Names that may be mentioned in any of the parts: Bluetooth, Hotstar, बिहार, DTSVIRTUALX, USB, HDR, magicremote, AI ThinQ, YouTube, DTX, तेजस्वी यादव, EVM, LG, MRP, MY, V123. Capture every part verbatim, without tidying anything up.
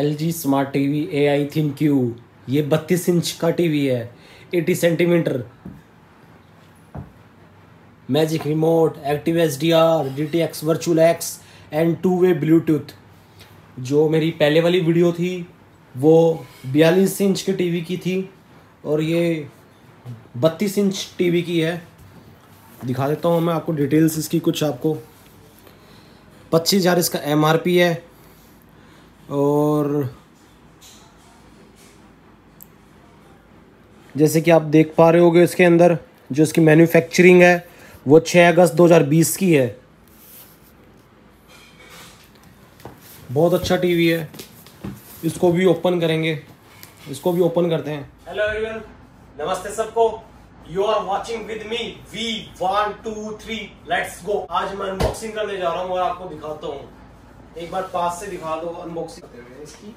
L G smart TV A I ThinQ, ये बत्तीस inch का टीवी है, अस्सी centimetre, magic remote, active H D R, D T X, virtual X and two way Bluetooth. जो मेरी पहले वाली वीडियो थी वो बयालीस इंच के टीवी की थी और ये बत्तीस इंच टीवी की है। दिखा देता हूँ मैं आपको डिटेल्स इसकी कुछ। आपको पच्चीस हज़ार इसका एम आर पी है और जैसे कि आप देख पा रहे होगे इसके अंदर जो इसकी मैन्युफैक्चरिंग है वो छह अगस्त दो हज़ार बीस की है। बहुत अच्छा टीवी है। इसको भी ओपन करेंगे, इसको भी ओपन करते हैं। हेलो एवरीवन, नमस्ते सबको। You are watching with me V one two three, let's go. आज मैं अनबॉक्सिंग करने जा रहा हूँ और आपको दिखाता हूँ। एक बार पास से दिखा दो अनबॉक्सिंग करते हुए इसकी।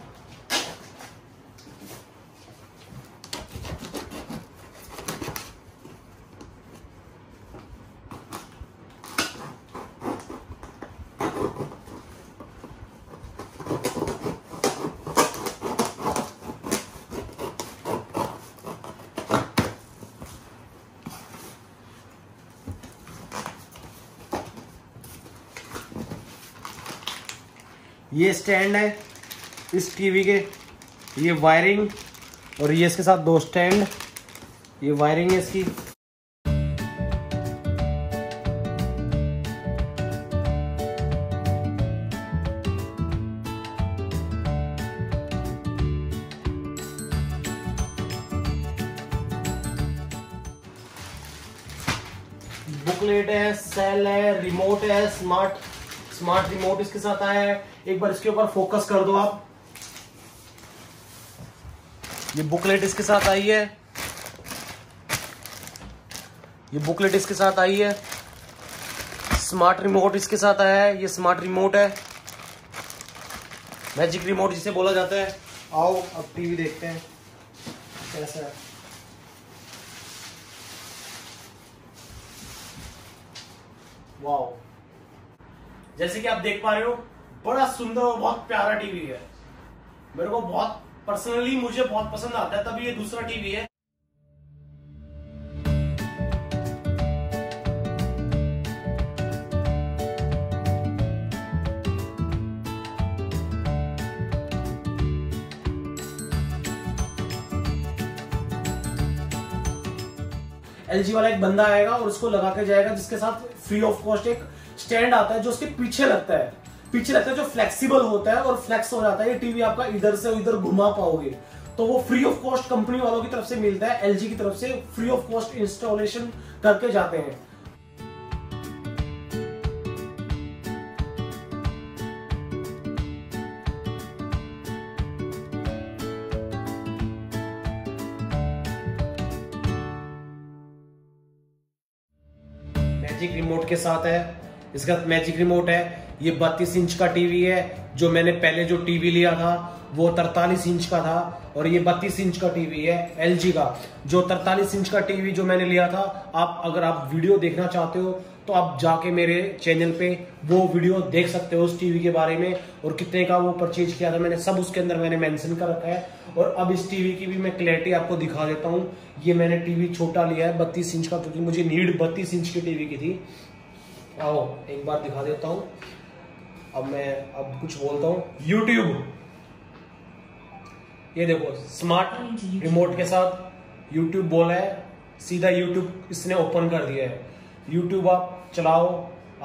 ये स्टैंड है इस टीवी के, ये वायरिंग और ये इसके साथ दो स्टैंड, ये वायरिंग है इसकी। बुकलेट है, सेल है, रिमोट है, स्मार्ट स्मार्ट रिमोट इसके साथ आया है। एक बार इसके ऊपर फोकस कर दो आप। ये बुकलेट इसके साथ आई है, ये बुकलेट इसके साथ आई है। स्मार्ट रिमोट इसके साथ आया है, ये स्मार्ट रिमोट है, मैजिक रिमोट जिसे बोला जाता है। आओ अब टीवी देखते हैं कैसा है। वाओ, जैसे कि आप देख पा रहे हो बड़ा सुंदर और बहुत प्यारा टीवी है। मेरे को बहुत पर्सनली मुझे बहुत पसंद आता है, तभी ये दूसरा टीवी है। एल जी वाला एक बंदा आएगा और उसको लगा के जाएगा, जिसके साथ फ्री ऑफ कॉस्ट एक स्टैंड आता है जो उसके पीछे लगता है पीछे लगता है जो फ्लेक्सिबल होता है और फ्लेक्स हो जाता है। ये टीवी आपका इधर से उधर घुमा पाओगे, तो वो फ्री ऑफ कॉस्ट कंपनी वालों की तरफ से मिलता है। एल जी की तरफ से फ्री ऑफ कॉस्ट इंस्टॉलेशन करके जाते हैं। मैजिक रिमोट के साथ है, इसका मैजिक रिमोट है। ये बत्तीस इंच का टीवी है। जो मैंने पहले जो टीवी लिया था वो तरतालीस इंच का था और ये बत्तीस इंच का टीवी है एल जी का। जो तरतालीस इंच का टीवी जो मैंने लिया था, आप अगर आप वीडियो देखना चाहते हो तो आप जाके मेरे चैनल पे वो वीडियो देख सकते हो उस टीवी के बारे में और कितने का वो परचेज किया था मैंने, सब उसके अंदर मैंने मेंशन कर रखा है। और अब इस टीवी की भी मैं क्लैरिटी आपको दिखा देता हूँ। ये मैंने टीवी छोटा लिया है बत्तीस इंच का, क्योंकि मुझे नीड बत्तीस इंच की टीवी की थी। आओ एक बार दिखा देता हूँ। अब मैं अब कुछ बोलता हूँ। यूट्यूब, ये देखो स्मार्ट रिमोट के साथ यूट्यूब बोला है, सीधा यूट्यूब इसने ओपन कर दिया है। यूट्यूब आप चलाओ,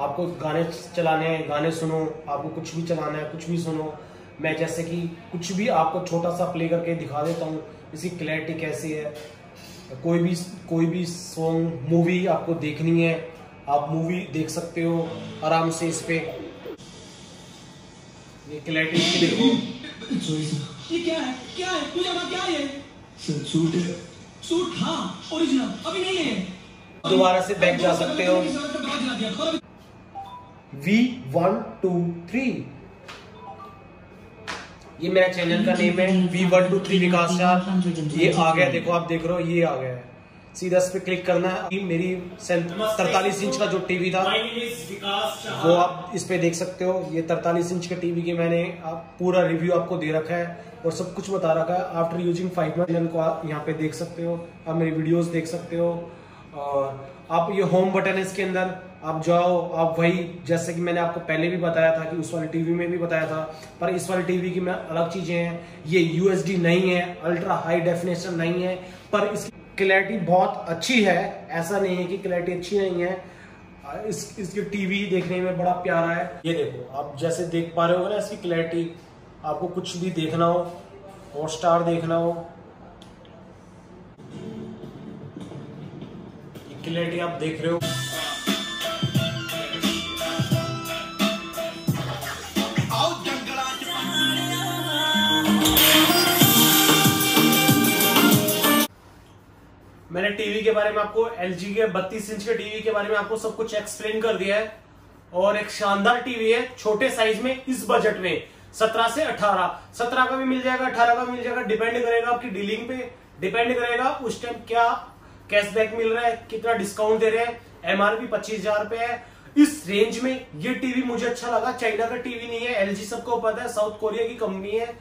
आपको गाने चलाने हैं गाने सुनो, आपको कुछ भी चलाना है कुछ भी सुनो। मैं जैसे कि कुछ भी आपको छोटा सा प्ले करके दिखा देता हूँ इसकी क्लैरिटी कैसी है। कोई भी कोई भी सॉन्ग, मूवी आपको देखनी है, आप मूवी देख सकते हो आराम से इस पे। ये क्लैरिटी देखो, ये क्या है क्या है तुझे क्या है? सूट है, सूट हाँ, ओरिजिनल अभी नहीं है। दोबारा से बैक जा सकते हो। वी वन टू थ्री, ये मेरा चैनल का नेम है V one two three Vikas. ये आ गया, देखो आप देख रहे हो, ये आ गया है। सी दस पे क्लिक करना है। मेरी तरतालीस इंच का जो टीवी था वो आप इस पे देख सकते हो। ये तरतालीस इंच के टीवी के मैंने आप पूरा रिव्यू आपको दे रखा है और सब कुछ बता रखा है। आफ्टर यूजिंग फाइव मंथ को आप यहाँ पे देख सकते हो, आप मेरी वीडियोस देख सकते हो। और आप ये होम बटन है, इसके अंदर आप जाओ, आप वही जैसे कि मैंने आपको पहले भी बताया था कि उस वाले टीवी में भी बताया था, पर इस वाले टीवी की में अलग चीजें हैं। ये यूएसडी नहीं है, अल्ट्रा हाई डेफिनेशन नहीं है, पर इसकी क्लैरिटी बहुत अच्छी है। ऐसा नहीं है कि क्लैरिटी अच्छी नहीं है, इस इसकी टीवी देखने में बड़ा प्यारा है। ये देखो, आप जैसे देख पा रहे हो ना, इसकी क्लैरिटी आपको कुछ भी देखना हो, हॉटस्टार देखना हो, क्लैरिटी आप देख रहे हो। मैंने टीवी के बारे में आपको एल जी के बत्तीस इंच के टीवी के बारे में आपको सब कुछ एक्सप्लेन कर दिया है। और एक शानदार टीवी है, छोटे साइज में, इस बजट में सत्रह से अठारह, सत्रह का भी मिल जाएगा, अठारह का भी मिल जाएगा। डिपेंड करेगा आपकी डीलिंग पे, डिपेंड करेगा उस टाइम क्या कैशबैक मिल रहा है, कितना डिस्काउंट दे रहे हैं। एमआरपी पच्चीस हजार रुपए है। इस रेंज में ये टीवी मुझे अच्छा लगा। चाइना का टीवी नहीं है, एल जी सबको पता है साउथ कोरिया की कंपनी है।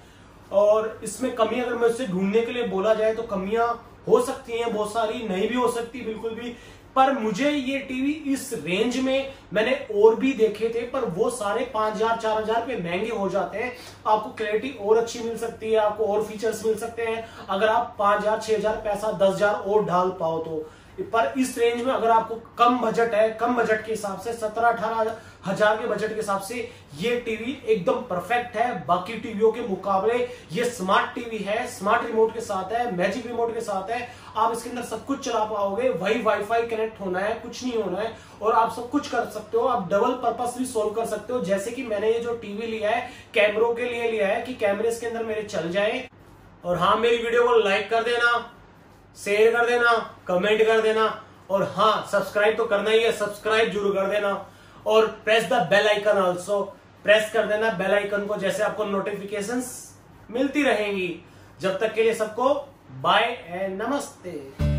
और इसमें कमी अगर मैं उससे ढूंढने के लिए बोला जाए तो कमियां हो सकती हैं बहुत सारी, नहीं भी हो सकती बिल्कुल भी। पर मुझे ये टीवी इस रेंज में, मैंने और भी देखे थे पर वो सारे पांच हजार चार हजार पे महंगे हो जाते हैं। आपको क्लैरिटी और अच्छी मिल सकती है, आपको और फीचर्स मिल सकते हैं अगर आप पांच हजार छह हजार पैसा दस हजार और डाल पाओ तो। पर इस रेंज में अगर आपको कम बजट है, कम बजट के हिसाब से सत्रह अठारह हजार के बजट के हिसाब से ये टीवी एकदम परफेक्ट है। बाकी टीवीओं के मुकाबले ये स्मार्ट टीवी है, स्मार्ट रिमोट के साथ है, मैजिक रिमोट के साथ है। आप इसके अंदर सब कुछ चला पाओगे, वही वाईफाई कनेक्ट होना है, कुछ नहीं होना है, और आप सब कुछ कर सकते हो। आप डबल पर्पस भी सोल्व कर सकते हो। जैसे कि मैंने ये जो टीवी लिया है कैमरों के लिए लिया है कि कैमरे इसके अंदर मेरे चल जाए। और हाँ, मेरी वीडियो को लाइक कर देना, शेयर कर देना, कमेंट कर देना, और हाँ सब्सक्राइब तो करना ही है, सब्सक्राइब जरूर कर देना। और press the bell icon also, press कर देना बेल आइकन को, जैसे आपको नोटिफिकेशंस मिलती रहेंगी। जब तक के लिए सबको बाय एंड नमस्ते।